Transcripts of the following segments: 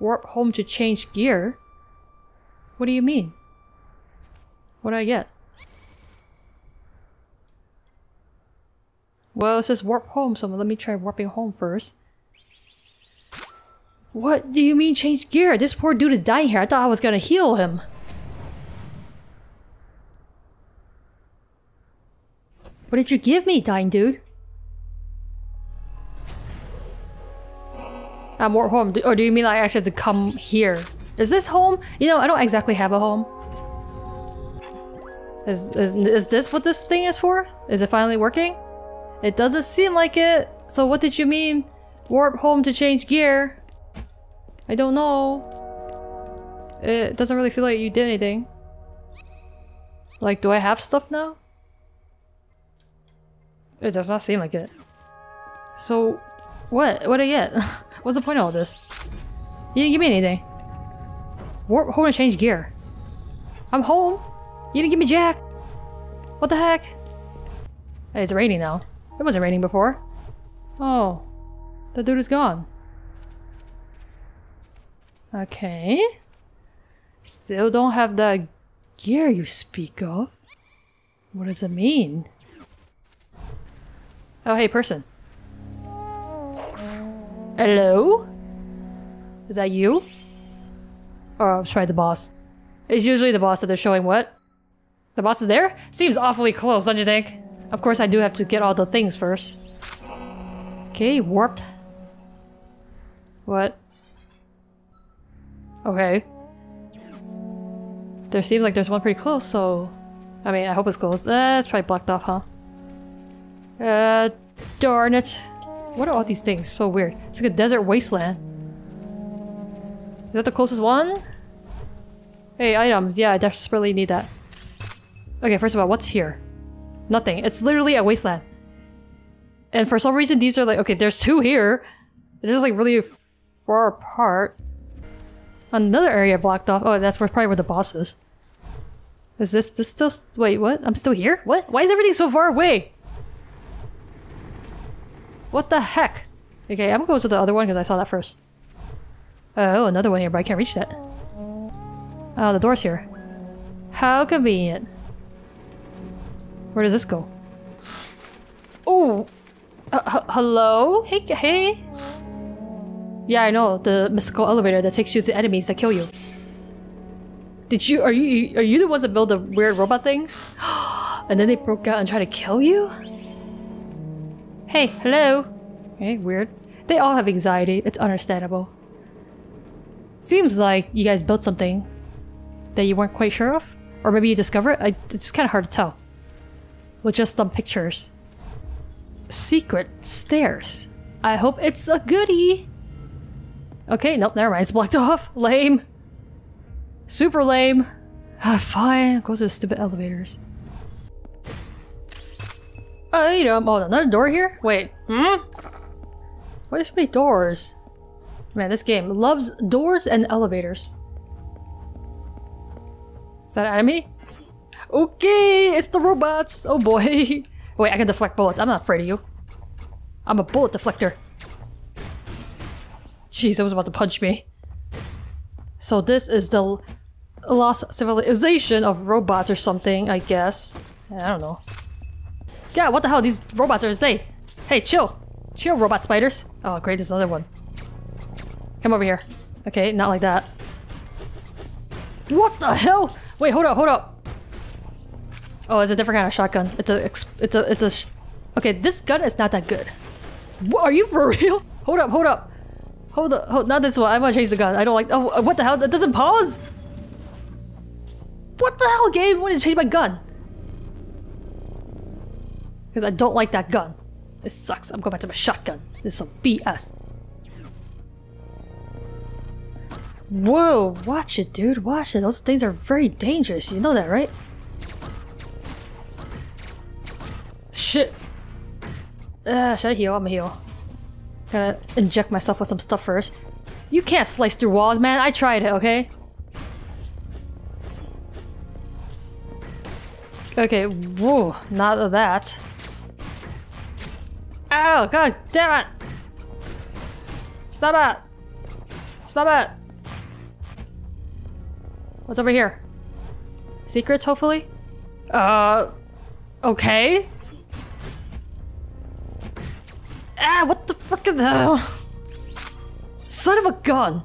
warp home to change gear? What do you mean? What do I get? Well, it says warp home, so let me try warping home first. What do you mean change gear? This poor dude is dying here. I thought I was gonna heal him. What did you give me, dying dude? I'm warp home. Or do you mean like I actually have to come here? Is this home? You know, I don't exactly have a home. Is this what this thing is for? Is it finally working? It doesn't seem like it. So what did you mean? Warp home to change gear? I don't know. It doesn't really feel like you did anything. Like, do I have stuff now? It does not seem like it. So, what? What did I get? What's the point of all this? You didn't give me anything. Warp home and change gear. I'm home. You didn't give me jack. What the heck? Hey, it's raining now. It wasn't raining before. Oh, the dude is gone. Okay. Still don't have that gear you speak of. What does it mean? Oh, hey, person. Hello? Is that you? Oh, I'm sorry, the boss. It's usually the boss that they're showing what? The boss is there? Seems awfully close, don't you think? Of course, I do have to get all the things first. Okay, warped. What? Okay. There seems like there's one pretty close, so... I mean, I hope it's close. That's probably blocked off, huh? Darn it. What are all these things? So weird. It's like a desert wasteland. Is that the closest one? Hey, items. Yeah, I desperately need that. Okay, first of all, what's here? Nothing. It's literally a wasteland. And for some reason, these are like... Okay, there's two here. They're just like really far apart. Another area blocked off. Oh, that's probably where the boss is. Is this still... Wait, what? I'm still here? What? Why is everything so far away? What the heck? Okay, I'm gonna go to the other one because I saw that first. Oh, another one here, but I can't reach that. Oh, the door's here. How convenient. Where does this go? Oh! Hello? Hey, hey! Yeah, I know, the mystical elevator that takes you to enemies that kill you. Are you the ones that build the weird robot things? And then they broke out and tried to kill you? Hey, hello! Okay, weird. They all have anxiety, it's understandable. Seems like you guys built something that you weren't quite sure of? Or maybe you discovered it? It's kind of hard to tell. With just some pictures. Secret stairs. I hope it's a goodie! Okay, nope, never mind. It's blocked off. Lame. Super lame. Ah, fine. Go to the stupid elevators. Item. Oh, another door here? Wait. Hmm? Why are there so many doors? Man, this game loves doors and elevators. Is that an enemy? Okay, it's the robots! Oh boy! Wait, I can deflect bullets. I'm not afraid of you. I'm a bullet deflector. Jeez, that was about to punch me. So this is the lost civilization of robots or something, I guess. I don't know. God, what the hell? These robots are insane! Hey, chill! Chill, robot spiders! Oh great, there's another one. Come over here. Okay, not like that. What the hell? Wait, hold up, hold up! Oh, it's a different kind of shotgun. Okay, this gun is not that good. What, are you for real? Hold up, hold up. Hold up, hold, not this one. I want to change the gun. I don't like, oh, what the hell? That doesn't pause? What the hell, game? I want to change my gun. Because I don't like that gun. It sucks. I'm going back to my shotgun. This is some BS. Whoa, watch it, dude. Watch it. Those things are very dangerous. You know that, right? Shit! Should I heal? I'm gonna heal. Gotta inject myself with some stuff first. You can't slice through walls, man! I tried it, okay? Okay, whoa, not of that. Ow! God damn it! Stop it! Stop it! What's over here? Secrets, hopefully? Okay. Ah, what the frick is that? Son of a gun!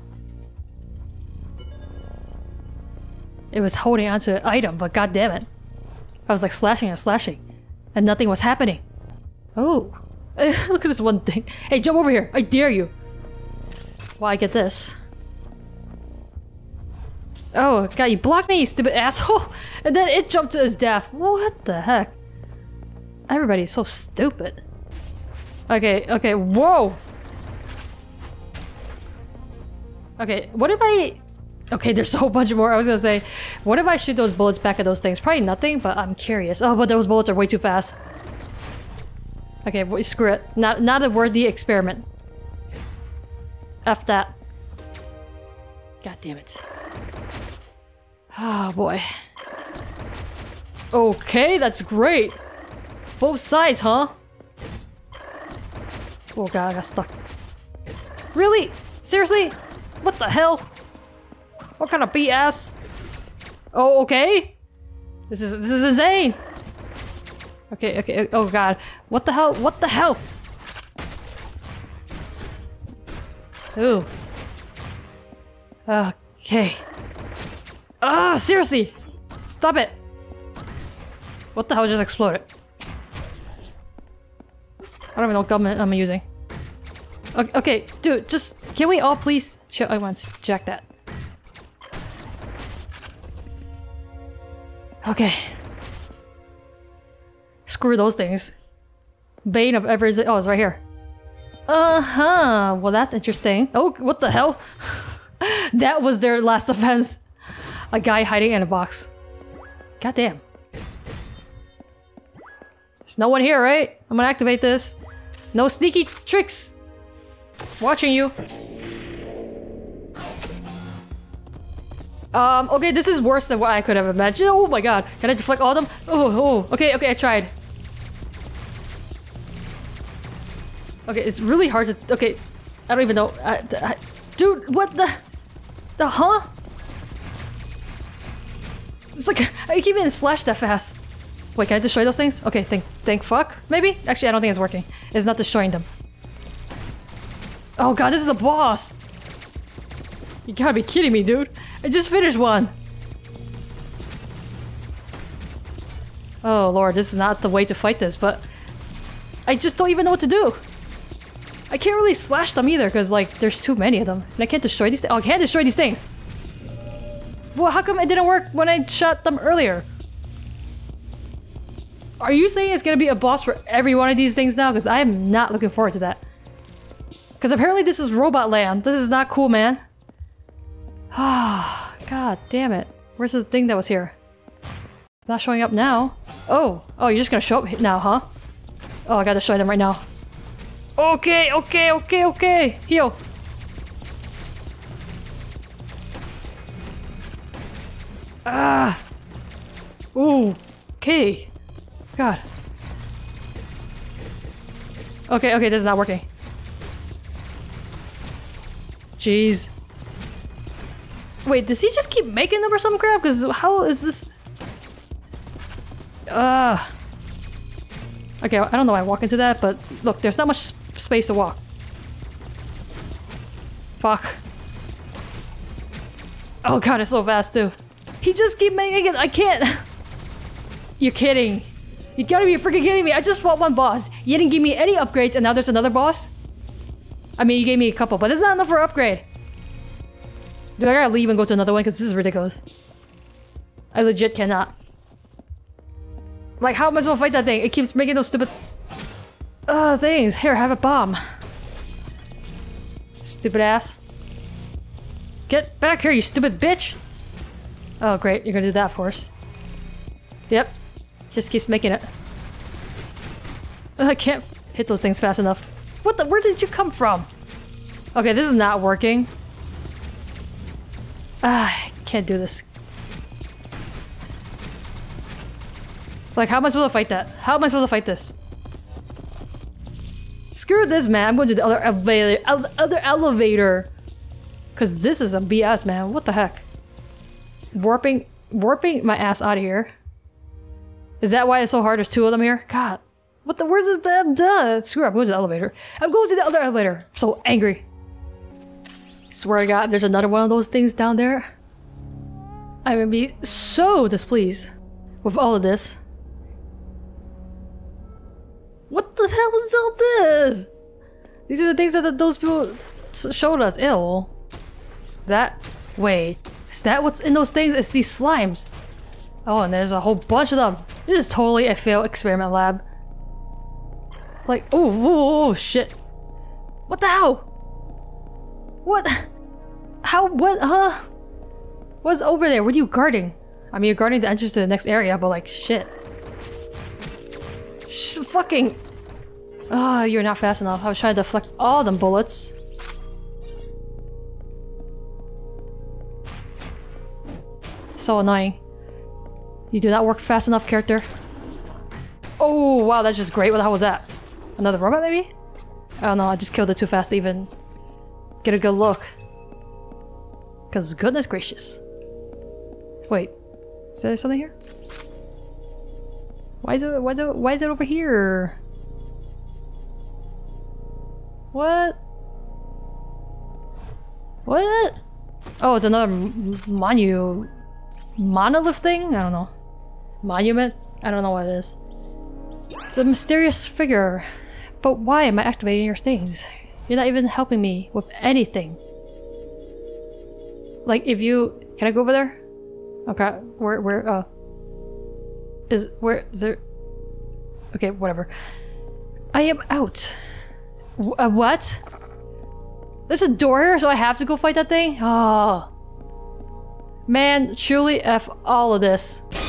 It was holding onto an item, but goddammit. I was like slashing and slashing, and nothing was happening. Oh. Look at this one thing. Hey, jump over here! I dare you! Well, I get this. Oh, God, you blocked me, you stupid asshole! And then it jumped to his death. What the heck? Everybody's so stupid. Okay, okay, whoa! Okay, what if I... Okay, there's a whole bunch more. I was gonna say, what if I shoot those bullets back at those things? Probably nothing, but I'm curious. Oh, but those bullets are way too fast. Okay, screw it. Not a worthy experiment. F that. God damn it. Oh boy. Okay, that's great. Both sides, huh? Oh god, I got stuck. Really? Seriously? What the hell? What kind of BS? Oh, okay. This is insane. Okay. Oh god. What the hell? What the hell? Ooh. Okay. Ah, seriously. Stop it. What the hell just exploded? I don't even know what gun I'm using. Okay, dude, just can we all please chill? I want to jack that. Okay. Screw those things. Bane of every... Oh, it's right here. Uh-huh. Well, that's interesting. Oh, what the hell? That was their last offense. A guy hiding in a box. Goddamn. There's no one here, right? I'm gonna activate this. No sneaky tricks. Watching you. Okay, this is worse than what I could have imagined. Oh my god. Can I deflect all of them? Oh, okay, I tried. Okay, it's really hard to... Okay, I don't even know. Dude, what the... huh? It's like, I keep getting slashed that fast. Wait, can I destroy those things? Okay, thank fuck, maybe? Actually, I don't think it's working. It's not destroying them. Oh god, this is a boss! You gotta be kidding me, dude. I just finished one. Oh lord, this is not the way to fight this, but I just don't even know what to do. I can't really slash them either, because like there's too many of them. And I can't destroy these I can't destroy these things. Well, how come it didn't work when I shot them earlier? Are you saying it's gonna be a boss for every one of these things now? Because I am not looking forward to that. Because apparently this is Robot Land. This is not cool, man. Ah, god damn it. Where's the thing that was here? It's not showing up now. Oh, you're just gonna show up now, huh? Oh, I gotta show them right now. Okay. Heal. Ah. Ooh. Okay. God. Okay, this is not working. Jeez. Wait, does he just keep making them or some crap? Because how is this? Okay, I don't know why I walk into that, but look, there's not much space to walk. Fuck. Oh god, it's so fast too. He just keep making it. I can't. You're kidding. You gotta be freaking kidding me. I just fought one boss. You didn't give me any upgrades and now there's another boss? I mean, you gave me a couple, but it's not enough for upgrade. Dude, I gotta leave and go to another one because this is ridiculous. I legit cannot. Like, how am I supposed to fight that thing? It keeps making those stupid... things. Here, have a bomb. Stupid ass. Get back here, you stupid bitch! Oh, great. You're gonna do that, of course. Yep. Just keeps making it. I can't hit those things fast enough. What the... Where did you come from? Okay, this is not working. I can't do this. Like, how am I supposed to fight that? How am I supposed to fight this? Screw this, man. I'm going to the other elevator. Because this is a BS, man. What the heck? warping my ass out of here. Is that why it's so hard? There's two of them here? God. What the? Where's that? Screw it, I'm going to the elevator. I'm going to the other elevator. I'm so angry. I swear to God, if there's another one of those things down there, I'm going to be so displeased with all of this. What the hell is all this? These are the things that those people showed us. Ew. Is that... wait. Is that what's in those things? It's these slimes. Oh, and there's a whole bunch of them. This is totally a failed experiment lab. Like, oh, shit. What the hell? What? How? What? Huh? What's over there? What are you guarding? I mean, you're guarding the entrance to the next area, but like, shit. Fucking... oh, you're not fast enough. I was trying to deflect all them bullets. So annoying. You do not work fast enough, character. Oh, wow, that's just great. What the hell was that? Another robot, maybe? I don't know, I just killed it too fast to even get a good look. Because goodness gracious. Wait, is there something here? Why is it over here? What? What? Oh, it's another monolith thing? I don't know. Monument? I don't know what it is. It's a mysterious figure. But why am I activating your things? You're not even helping me with anything. Like, if you... can I go over there? Okay, where is there... okay, whatever. I am out. What? There's a door here, so I have to go fight that thing? Oh. Man, truly F all of this.